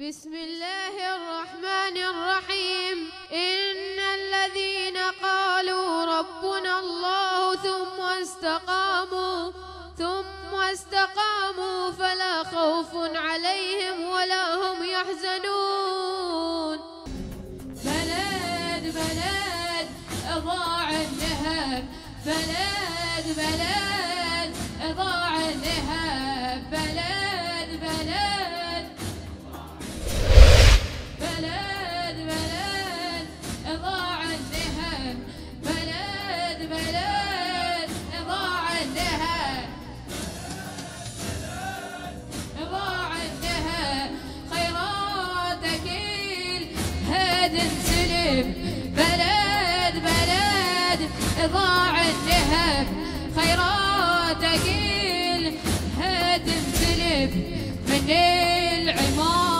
بسم الله الرحمن الرحيم. إن الذين قالوا ربنا الله ثم استقاموا فلا خوف عليهم ولا هم يحزنون. بلد أضاع الذهب، بلد أضاع الذهب، بلد أضاع الذهب، بلد أضاع الذهب، أضاع الذهب. خيراتك الهاد انسلب، بلد أضاع الذهب، خيراتك الهاد انسلب. من العمار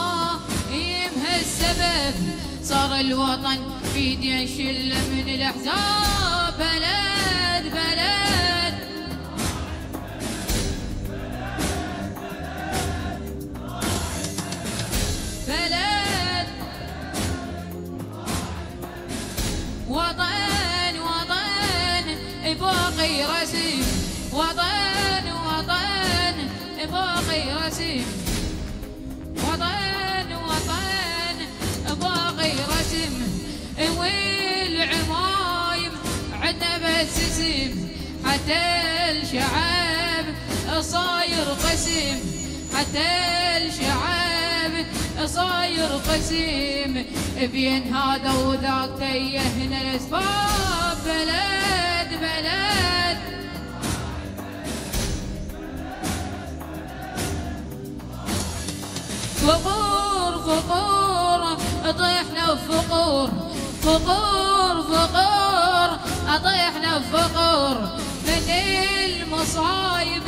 صار الوطن في دي شلة من الأحزاب. بلد وطن باقي رسم، وطن باقي رسم، والعمايم عندنا بس اسم، حتى الشعب صاير قسم، بين هذا وذاك تيهنا الاسباب. فقور اطيحنا فقور اطيحنا بفقر. من المصايب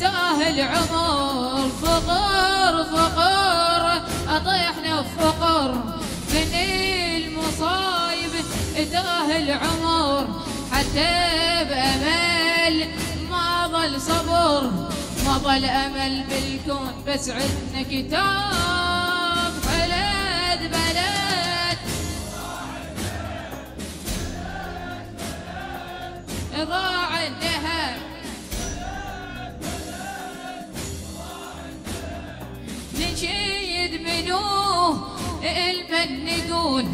تاه العمر، فقور اطيحنا بفقر. من المصايب تاه العمر، حتى بامل ما ضل صبر، ما ضل امل بالكون بس عندنا كتاب. بلد ضاع الذهب، نشيد منوه المنقول،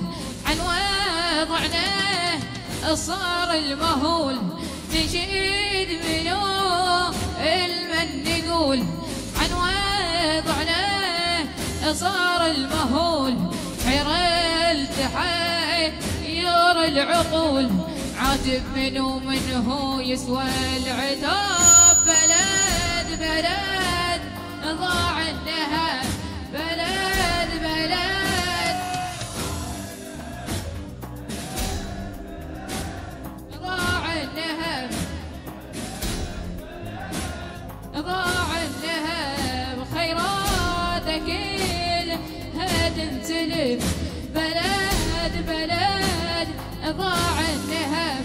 عن وضعنا صار المهول، نشيد منوه المنقول، عن وضعنا صار المهول. حير التحى يرى العقول، عاتب منو منه يسوى العتاب. بلد ضاع الذهب، بلد ضاع الذهب، خيراتك الهاد انسلب. بلد ضاع الذهب،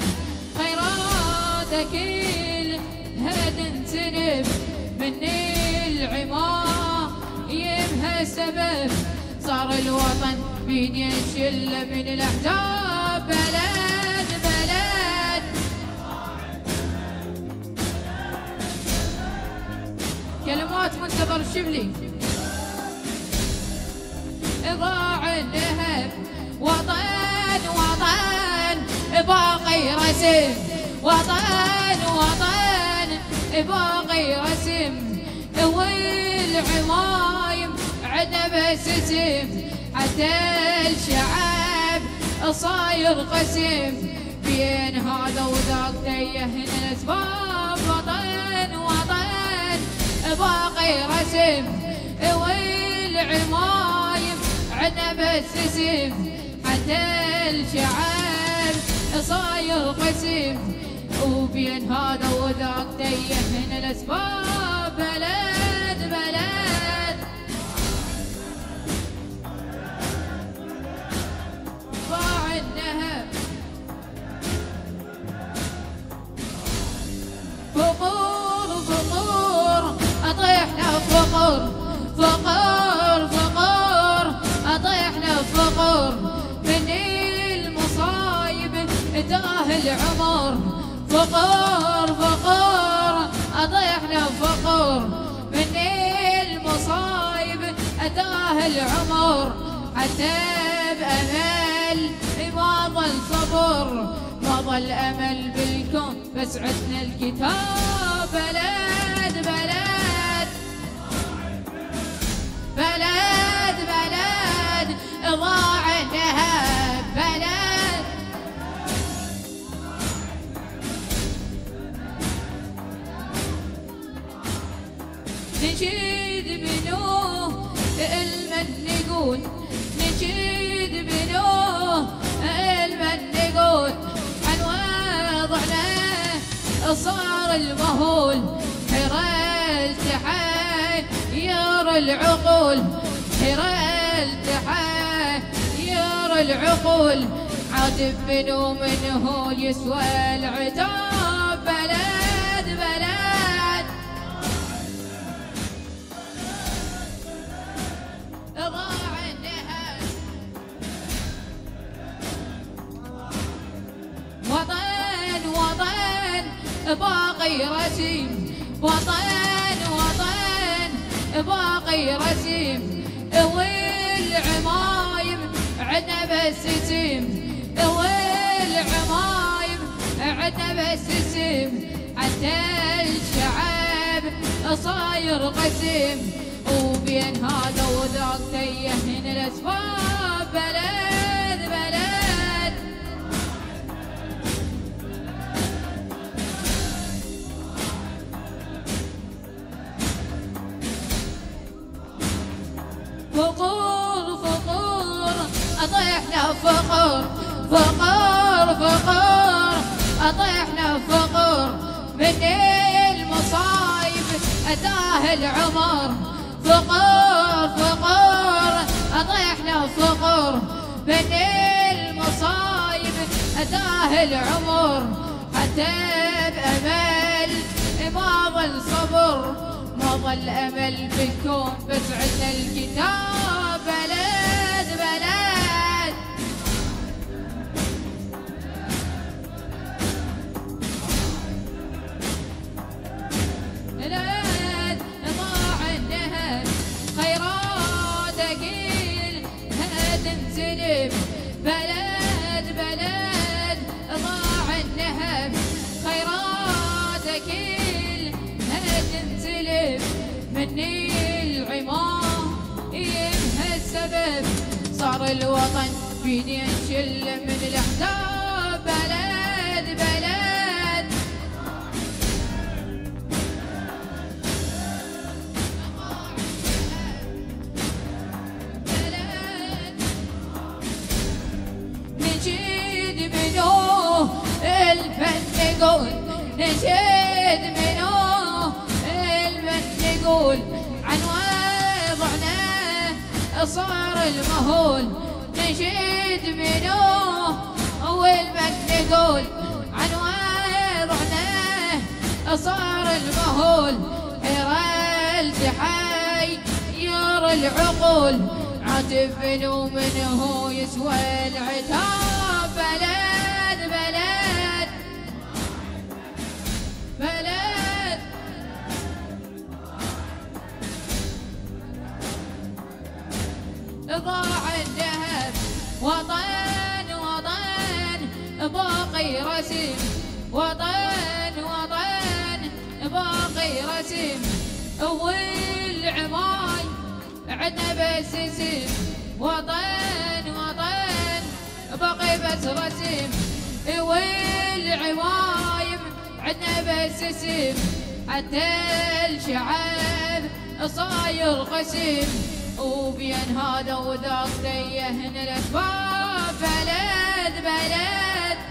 خيراتك الهاد انسلب. من العمايم هالسبب صار الوطن بيدين شله من الاحزاب. بلد كلمات منتظر الشبلي. ضاع الذهب، وطن باقي رسم، وطن باقي رسم. والعمايم عندنا بس اسم، حتى الشعب صاير قسم. بين هذا وذاك تيهنا الاسباب. وطن باقي رسم، والعمايم عندنا بس اسم، حتى الشعب صاير قسم. وبين هذا وذاك تيهنا الاسباب. بلد ضاع الذهب، فقور اطيحنا بفقر، فقر وداه العمر فقر فقر أضيعنا فقر من المصايب أداه العمر حتى بأمل ما ضل صبر ما ضل أمل بالكون بس عدنا الكتاب بلد بلد بلد بلد ضاع النهب بلد نجيد بنوه المن نقول نجيد بنوه المن نقول عن وضعنا صار المهول حيرال تحاي يرى العقول حيرال تحاي يرى العقول عاتب منو منه يسوى العتاب بلد بلد ضاع النهب وطن وطن باقي رسيم وطن وطن باقي رسيم والعمايم عدنا بس يتم والعمايم عدنا بس يتم حتى الشعب صاير قسم وبين هذا وذاك تيهن الاسباب بلد بلد فقور فقور اطيحنا فقر فقر فقر اطيحنا فقر من المصايب اتاه العمر فقر فقر أضيعنا فقر من المصايب أداه العمر حتى بأمل ما ظل صبر ما ظل أمل بالكون بس عدنا الكتاب بلد بلد بلد بلد ضاع النهب خيراتك كلها تنسلب من العمايم هالسبب صار الوطن بيدين شله من الاحزاب بلد بلد نجيد منو الفن نقول نجيد منو الفن نقول عن وضعنا صار المهول نجيد منو الفن نقول عن وضعنا صار المهول يرى التحاي يرى العقول عاتب منو منه يسوى العتاب بلد بلد بلد ضاع الذهب وطن وطن باقي رسم وطن وطن باقي رسم والعماي عدنا بس اسم وطن وطن بقي بس رسم والعوايم عدنا بس اسم حتى الشعب صاير قسم وبين هذا وذاك تيهن الاسباب بلد بلد